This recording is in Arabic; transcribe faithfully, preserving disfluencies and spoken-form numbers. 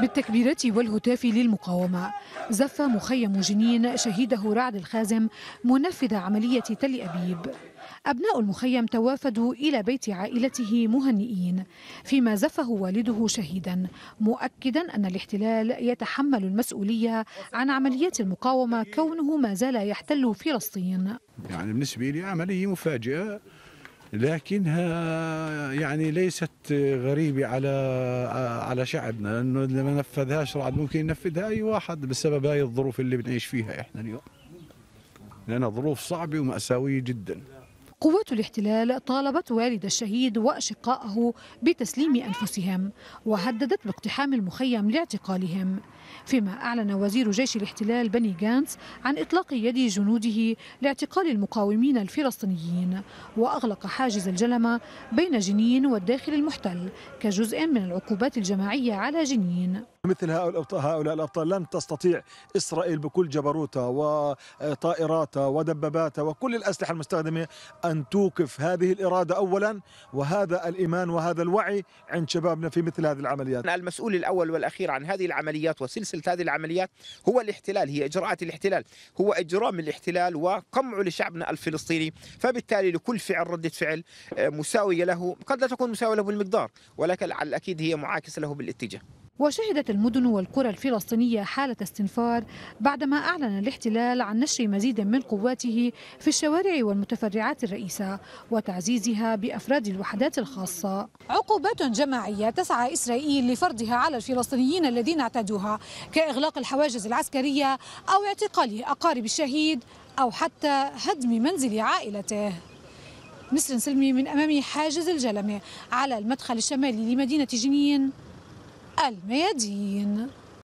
بالتكبيرات والهتاف للمقاومة زف مخيم جنين شهيده رعد الخازم منفذ عملية تل أبيب. أبناء المخيم توافدوا إلى بيت عائلته مهنئين، فيما زفه والده شهيدا، مؤكدا أن الاحتلال يتحمل المسؤولية عن عمليات المقاومة كونه ما زال يحتل فلسطين. يعني بالنسبة لي عملية مفاجئة، لكنها يعني ليست غريبة على على شعبنا، لأنه اللي ما نفذهاش رعد ممكن ينفذها أي واحد بسبب هاي الظروف اللي بنعيش فيها إحنا اليوم، لأنها ظروف صعبة ومأساوية جدا. قوات الاحتلال طالبت والد الشهيد وأشقائه بتسليم أنفسهم، وهددت باقتحام المخيم لاعتقالهم، فيما أعلن وزير جيش الاحتلال بني غانتس عن إطلاق يد جنوده لاعتقال المقاومين الفلسطينيين، وأغلق حاجز الجلمة بين جنين والداخل المحتل كجزء من العقوبات الجماعية على جنين. مثل هؤلاء الأبطال لن تستطيع إسرائيل بكل جبروتها وطائراتها ودباباتها وكل الأسلحة المستخدمة أن توقف هذه الإرادة أولا، وهذا الإيمان وهذا الوعي عند شبابنا في مثل هذه العمليات. المسؤول الأول والأخير عن هذه العمليات وسلسلة هذه العمليات هو الاحتلال، هي إجراءات الاحتلال، هو إجرام الاحتلال وقمعه لشعبنا الفلسطيني. فبالتالي لكل فعل ردة فعل مساوية له، قد لا تكون مساوية له بالمقدار، ولكن على الأكيد هي معاكسة له بالاتجاه. وشهدت المدن والقرى الفلسطينية حالة استنفار بعدما أعلن الاحتلال عن نشر مزيد من قواته في الشوارع والمتفرعات الرئيسة وتعزيزها بأفراد الوحدات الخاصة. عقوبات جماعية تسعى إسرائيل لفرضها على الفلسطينيين الذين اعتدوها، كإغلاق الحواجز العسكرية أو اعتقال أقارب الشهيد أو حتى هدم منزل عائلته. نسرين سلمي من أمام حاجز الجلمة على المدخل الشمالي لمدينة جنين، الميادين.